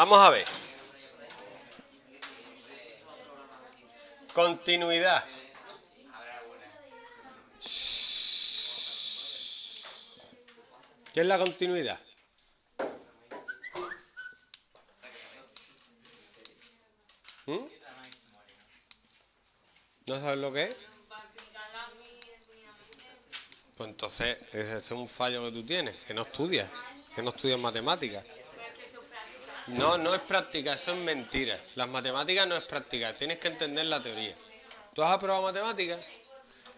Vamos a ver. Continuidad. ¿Qué es la continuidad? ¿No sabes lo que es? Pues entonces, ese es un fallo que tú tienes, que no estudias matemáticas. No, no es práctica, eso es mentira. Las matemáticas no es práctica, tienes que entender la teoría. ¿Tú has aprobado matemáticas?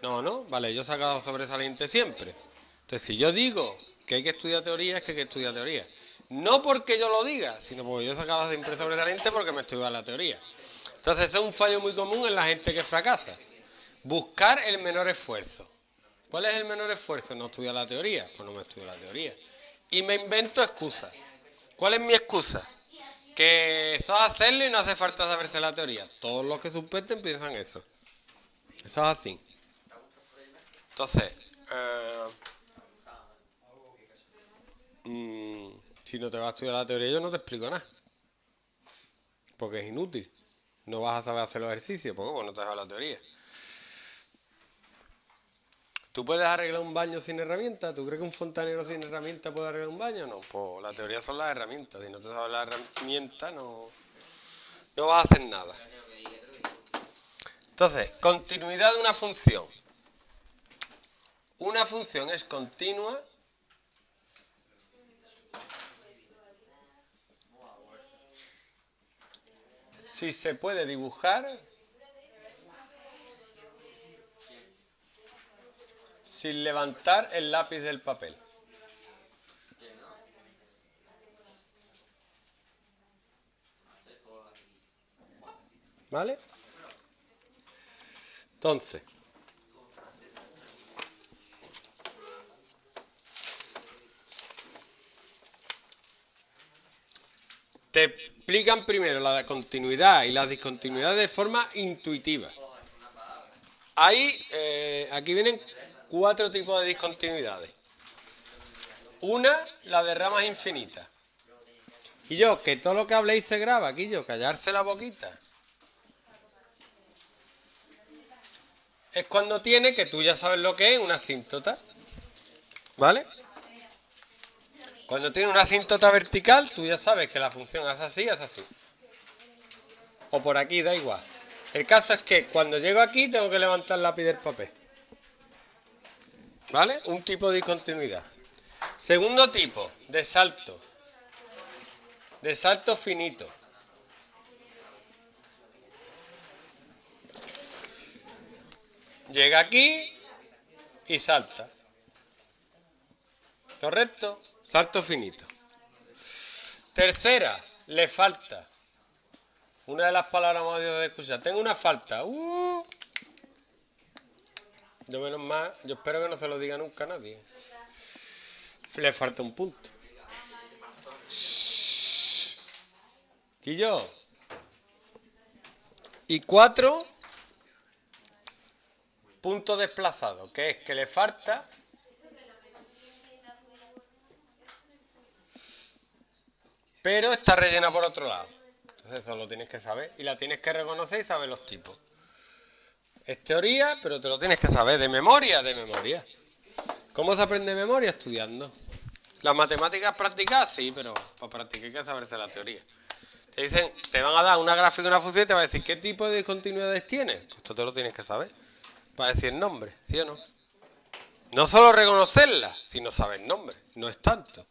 No, no, vale, yo he sacado sobresaliente siempre. Entonces, si yo digo que hay que estudiar teoría, es que hay que estudiar teoría. No porque yo lo diga, sino porque yo he sacado siempre sobresaliente porque me estudiaba la teoría. Entonces, ese es un fallo muy común en la gente que fracasa. Buscar el menor esfuerzo. ¿Cuál es el menor esfuerzo? No estudiar la teoría. Pues no me estudio la teoría. Y me invento excusas. ¿Cuál es mi excusa? Que eso es hacerlo y no hace falta saberse la teoría. Todos los que suspenden piensan eso. Eso es así. Entonces, si no te vas a estudiar la teoría, yo no te explico nada. Porque es inútil. No vas a saber hacer los ejercicios, porque bueno, no te has dado la teoría. ¿Tú puedes arreglar un baño sin herramientas? ¿Tú crees que un fontanero sin herramientas puede arreglar un baño? No, pues la teoría son las herramientas. Si no te sabes las herramientas, no vas a hacer nada. Entonces, continuidad de una función. Una función es continua si se puede dibujar, sin levantar el lápiz del papel. ¿Vale? Entonces, te explican primero la continuidad y las discontinuidades de forma intuitiva. Aquí vienen 4 tipos de discontinuidades. Una, la de ramas infinitas. Y yo, que todo lo que habléis se graba, aquí yo, callarse la boquita. Es cuando tiene, que tú ya sabes lo que es, una asíntota. ¿Vale? Cuando tiene una asíntota vertical, tú ya sabes que la función hace así. O por aquí, da igual. El caso es que cuando llego aquí tengo que levantar el lápiz del papel. ¿Vale? Un tipo de discontinuidad. Segundo tipo, de salto. De salto finito. Llega aquí y salta. ¿Correcto? Salto finito. Tercera, le falta. Una de las palabras más odiosas de escuchar. Tengo una falta. Yo menos mal, yo espero que no se lo diga nunca a nadie. Le falta un punto. Y yo. Y 4, punto desplazado, que es que le falta. Pero está rellena por otro lado. Entonces eso lo tienes que saber. Y la tienes que reconocer y saber los tipos. Es teoría, pero te lo tienes que saber de memoria, de memoria. ¿Cómo se aprende memoria? Estudiando. Las matemáticas practicadas, sí, pero para practicar hay que saberse la teoría. Te dicen, te van a dar una gráfica, una función y te va a decir qué tipo de discontinuidades tiene. Pues esto te lo tienes que saber. Para decir el nombre, ¿sí o no? No solo reconocerla, sino saber el nombre. No es tanto.